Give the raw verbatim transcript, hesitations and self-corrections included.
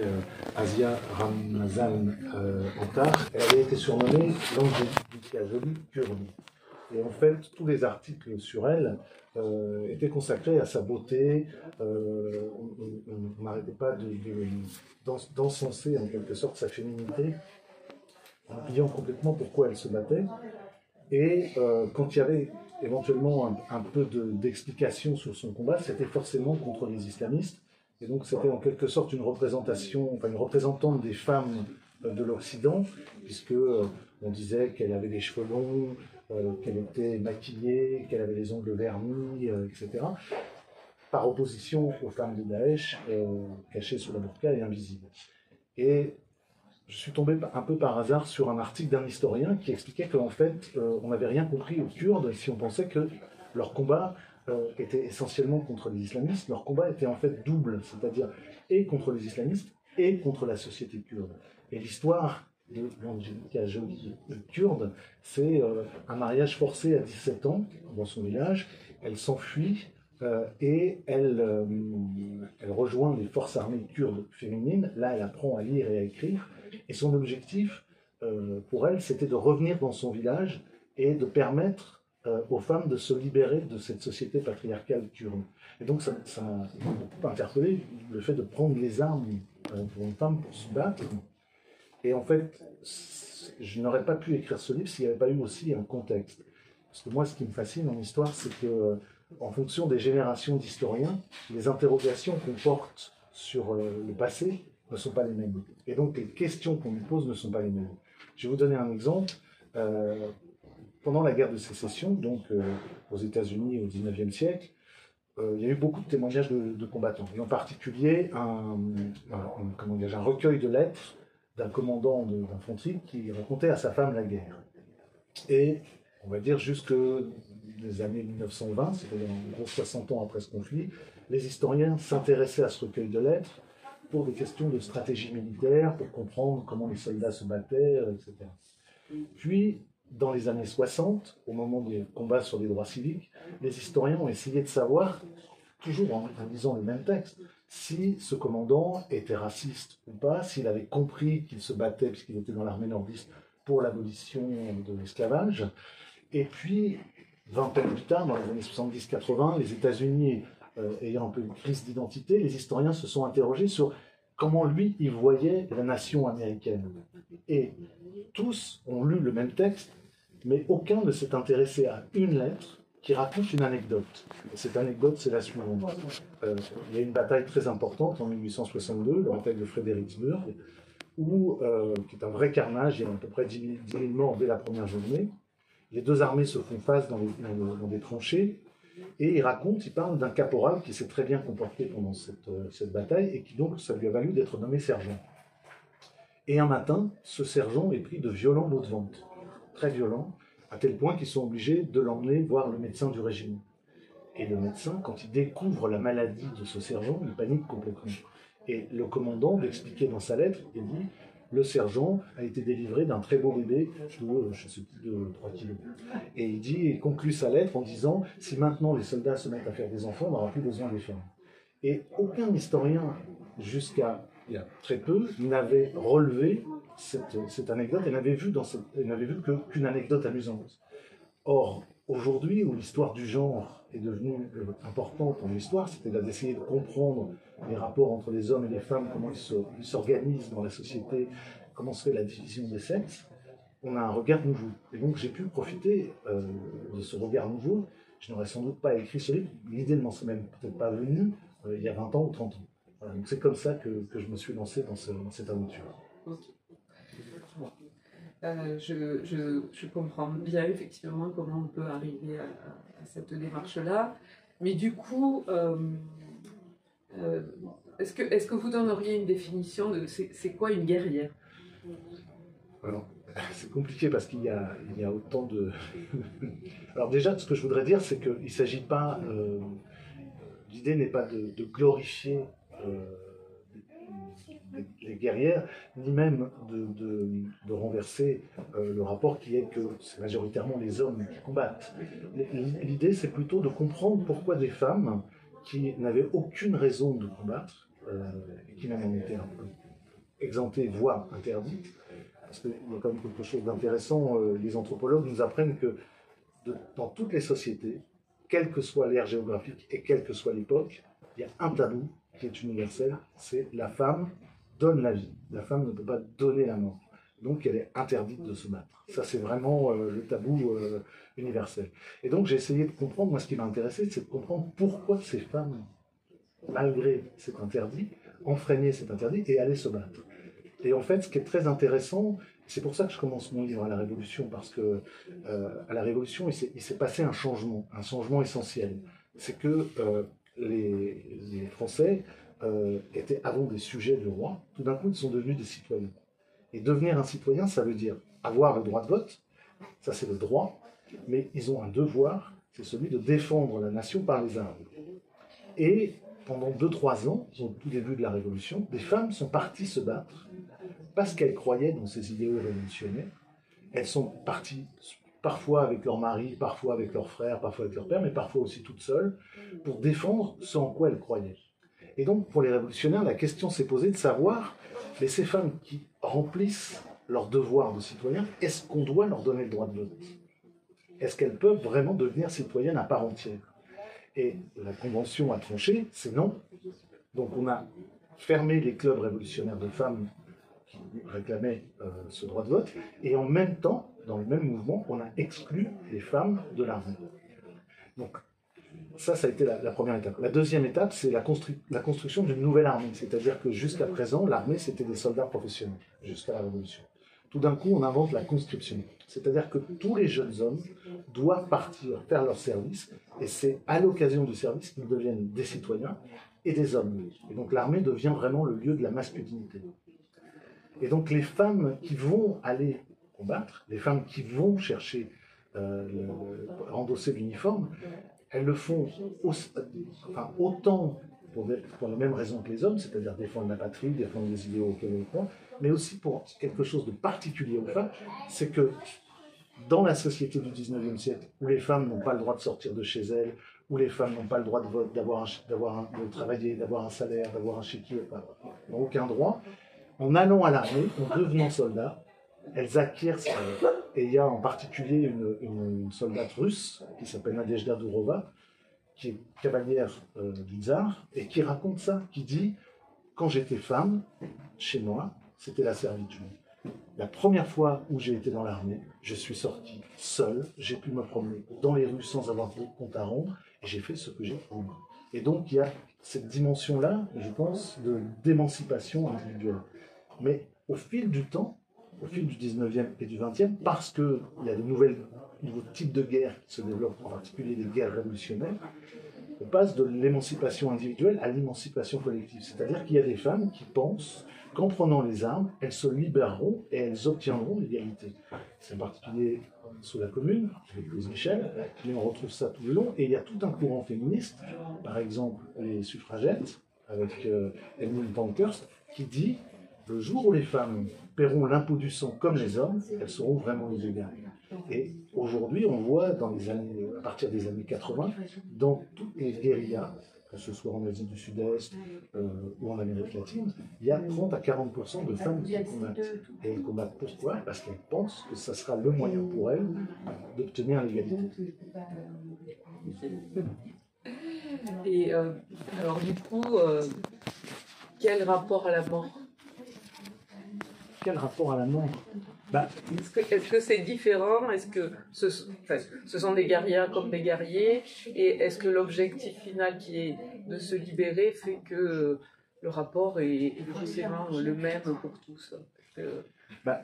Euh, Asia Ramazan Antar, euh, elle a été surnommée Nadezhda Kajoly Kurdie. Et en fait, tous les articles sur elle euh, étaient consacrés à sa beauté. Euh, on n'arrêtait pas d'encenser de, de, en quelque sorte sa féminité, en oubliant complètement pourquoi elle se battait. Et euh, quand il y avait éventuellement un, un peu d'explication de, sur son combat, c'était forcément contre les islamistes. Et donc c'était en quelque sorte une représentation, enfin une représentante des femmes de l'Occident, puisque euh, on disait qu'elle avait des cheveux longs, euh, qu'elle était maquillée, qu'elle avait les ongles vernis, euh, et cetera. Par opposition aux femmes de Daesh, euh, cachées sous la burqa et invisibles. Et je suis tombé un peu par hasard sur un article d'un historien qui expliquait qu'en fait, euh, on n'avait rien compris aux Kurdes si on pensait que leur combat Euh, était essentiellement contre les islamistes. Leur combat était en fait double, c'est-à-dire et contre les islamistes et contre la société kurde. Et l'histoire de Nadezhda Kajoly kurde, c'est euh, un mariage forcé à dix-sept ans dans son village. Elle s'enfuit euh, et elle, euh, elle rejoint les forces armées kurdes féminines. Là, elle apprend à lire et à écrire. Et son objectif euh, pour elle, c'était de revenir dans son village et de permettre aux femmes de se libérer de cette société patriarcale kurde. Et donc ça m'a beaucoup interpellé, le fait de prendre les armes pour une femme pour se battre. Et en fait, je n'aurais pas pu écrire ce livre s'il n'y avait pas eu aussi un contexte. Parce que moi, ce qui me fascine en histoire, c'est que, en fonction des générations d'historiens, les interrogations qu'on porte sur le passé ne sont pas les mêmes. Et donc les questions qu'on nous pose ne sont pas les mêmes. Je vais vous donner un exemple. Euh, Pendant la guerre de sécession, donc euh, aux États-Unis au dix-neuvième siècle, euh, il y a eu beaucoup de témoignages de, de combattants, et en particulier un, un, un, comment dire, un recueil de lettres d'un commandant d'infanterie qui racontait à sa femme la guerre. Et on va dire jusque les années mille neuf cent vingt, c'est-à-dire en gros soixante ans après ce conflit, les historiens s'intéressaient à ce recueil de lettres pour des questions de stratégie militaire, pour comprendre comment les soldats se battaient, et cetera. Puis, dans les années soixante, au moment des combats sur les droits civiques, les historiens ont essayé de savoir, toujours en lisant le même texte, si ce commandant était raciste ou pas, s'il avait compris qu'il se battait, puisqu'il était dans l'armée nordiste, pour l'abolition de l'esclavage. Et puis, vingt ans plus tard, dans les années soixante-dix quatre-vingts, les États-Unis euh, ayant un peu une crise d'identité, les historiens se sont interrogés sur comment lui, il voyait la nation américaine. Et tous ont lu le même texte, mais aucun ne s'est intéressé à une lettre qui raconte une anecdote. Et cette anecdote, c'est la suivante. Euh, il y a une bataille très importante en mille huit cent soixante-deux, la bataille de Fredericksburg, où, euh, qui est un vrai carnage, il y a à peu près dix mille morts dès la première journée. Les deux armées se font face dans, les, dans, dans des tranchées, et il raconte, il parle d'un caporal qui s'est très bien comporté pendant cette, euh, cette bataille, et qui donc, ça lui a valu d'être nommé sergent. Et un matin, ce sergent est pris de violents maux de ventre, très violents, à tel point qu'ils sont obligés de l'emmener voir le médecin du régiment. Et le médecin, quand il découvre la maladie de ce sergent, il panique complètement. Et le commandant l'expliquait dans sa lettre, il dit « Le sergent a été délivré d'un très beau bébé de, je sais plus, de trois kilos. » Et il dit, il conclut sa lettre en disant « Si maintenant les soldats se mettent à faire des enfants, on n'aura plus besoin des femmes. » Et aucun historien, jusqu'à il y a très peu, n'avait relevé cette, cette anecdote et n'avait vu, dans cette, n'avait vu que, qu'une anecdote amusante. Or, aujourd'hui, où l'histoire du genre est devenue importante en histoire, c'était d'essayer de comprendre les rapports entre les hommes et les femmes, comment ils s'organisent dans la société, comment se fait la division des sexes, on a un regard nouveau. Et donc j'ai pu profiter euh, de ce regard nouveau. Je n'aurais sans doute pas écrit ce livre, l'idée ne m'en serait même peut-être pas venue euh, il y a vingt ans ou trente ans. Voilà, donc c'est comme ça que, que je me suis lancé dans, ce, dans cette aventure. Okay. Euh, je, je, je comprends bien effectivement comment on peut arriver à, à cette démarche-là. Mais du coup, euh, euh, est-ce que, est-ce que vous donneriez une définition de c'est quoi une guerrière? Alors, c'est compliqué parce qu'il y, y a autant de... Alors déjà, ce que je voudrais dire, c'est qu'il ne s'agit pas... Euh, l'idée n'est pas de, de glorifier... Euh, les guerrières, ni même de, de, de renverser euh, le rapport qui est que c'est majoritairement les hommes qui combattent. L'idée, c'est plutôt de comprendre pourquoi des femmes qui n'avaient aucune raison de combattre, euh, et qui n'en étaient un peu. exemptées, voire interdites, parce qu'il y a quand même quelque chose d'intéressant. Les anthropologues nous apprennent que de, dans toutes les sociétés, quelle que soit l'ère géographique et quelle que soit l'époque, il y a un tabou qui est universel, c'est la femme donne la vie, la femme ne peut pas donner la mort. Donc elle est interdite de se battre. Ça c'est vraiment euh, le tabou euh, universel. Et donc j'ai essayé de comprendre, moi ce qui m'a intéressé, c'est de comprendre pourquoi ces femmes, malgré cet interdit, enfreignaient cet interdit et allaient se battre. Et en fait, ce qui est très intéressant, c'est pour ça que je commence mon livre à la Révolution, parce que euh, à la Révolution, il s'est passé un changement, un changement essentiel. C'est que euh, les, les Français euh, étaient avant des sujets du roi, tout d'un coup ils sont devenus des citoyens. Et devenir un citoyen, ça veut dire avoir le droit de vote, ça c'est le droit, mais ils ont un devoir, c'est celui de défendre la nation par les armes. Et pendant deux trois ans, au tout début de la Révolution, des femmes sont parties se battre parce qu'elles croyaient dans ces idéaux révolutionnaires. Elles sont parties parfois avec leur mari, parfois avec leur frère, parfois avec leur père, mais parfois aussi toutes seules, pour défendre ce en quoi elles croyaient. Et donc pour les révolutionnaires, la question s'est posée de savoir, mais ces femmes qui remplissent leur devoir de citoyen, est-ce qu'on doit leur donner le droit de vote? Est-ce qu'elles peuvent vraiment devenir citoyennes à part entière? Et la Convention a tranché, c'est non. Donc on a fermé les clubs révolutionnaires de femmes qui réclamaient euh, ce droit de vote, et en même temps, dans le même mouvement, on a exclu les femmes de l'armée. Donc ça, ça a été la, la première étape. La deuxième étape, c'est la, constru la construction d'une nouvelle armée. C'est-à-dire que jusqu'à présent, l'armée, c'était des soldats professionnels, jusqu'à la Révolution. Tout d'un coup, on invente la conscription. C'est-à-dire que tous les jeunes hommes doivent partir faire leur service, et c'est à l'occasion du service qu'ils deviennent des citoyens et des hommes. Et donc l'armée devient vraiment le lieu de la masculinité. Et donc les femmes qui vont aller combattre, les femmes qui vont chercher euh, le, endosser l'uniforme, elles le font au, enfin, autant pour, des, pour les mêmes raisons que les hommes, c'est-à-dire défendre la patrie, défendre les idéaux auxquels on croit, mais aussi pour quelque chose de particulier aux femmes, c'est que dans la société du dix-neuvième siècle, où les femmes n'ont pas le droit de sortir de chez elles, où les femmes n'ont pas le droit de vote, d'avoir de travailler, d'avoir un salaire, d'avoir un chéquier, n'ont aucun droit, en allant à l'armée, en devenant soldat, elles acquièrent ça. Et il y a en particulier une, une, une soldate russe qui s'appelle Nadezhda Dourova, qui est cavalière euh, du tsar, et qui raconte ça, qui dit « Quand j'étais femme, chez moi, c'était la servitude. La première fois où j'ai été dans l'armée, je suis sortie seule, j'ai pu me promener dans les rues sans avoir de compte à rendre, et j'ai fait ce que j'ai voulu. » Et donc il y a cette dimension-là, je pense, d'émancipation individuelle. Mais au fil du temps, au fil du dix-neuvième et du vingtième, parce qu'il y a de nouvelles, nouveaux types de guerres qui se développent, en particulier des guerres révolutionnaires, on passe de l'émancipation individuelle à l'émancipation collective. C'est-à-dire qu'il y a des femmes qui pensent qu'en prenant les armes, elles se libéreront et elles obtiendront l'égalité. C'est en particulier sous la Commune, avec Louise Michel, mais on retrouve ça tout le long. Et il y a tout un courant féministe, par exemple les suffragettes, avec euh, Emmeline Pankhurst, qui dit « Le jour où les femmes paieront l'impôt du sang comme les hommes, elles seront vraiment les égales. » Et aujourd'hui, on voit dans les années, à partir des années quatre-vingt, dans toutes les guérillas, que ce soit en Asie du Sud-Est euh, ou en Amérique latine, il y a trente à quarante pour cent de femmes qui combattent. Et elles combattent pourquoi? Parce qu'elles pensent que ça sera le moyen pour elles d'obtenir l'égalité. Et euh, alors du coup, euh, quel rapport à la mort? Quel rapport à la mort? Bah, Est-ce que c'est -ce est différent? Est-ce que ce, enfin, ce sont des guerrières comme des guerriers? Et est-ce que l'objectif final qui est de se libérer fait que le rapport est, est forcément le même pour tous? Parce que... bah,